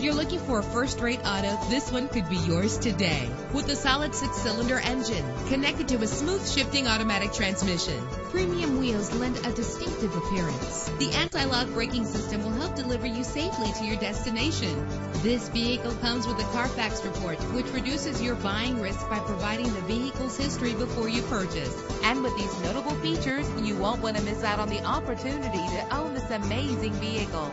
If you're looking for a first-rate auto, this one could be yours today. With a solid 6-cylinder engine connected to a smooth shifting automatic transmission, premium wheels lend a distinctive appearance. The anti-lock braking system will help deliver you safely to your destination. This vehicle comes with a Carfax report, which reduces your buying risk by providing the vehicle's history before you purchase. And with these notable features, you won't want to miss out on the opportunity to own this amazing vehicle.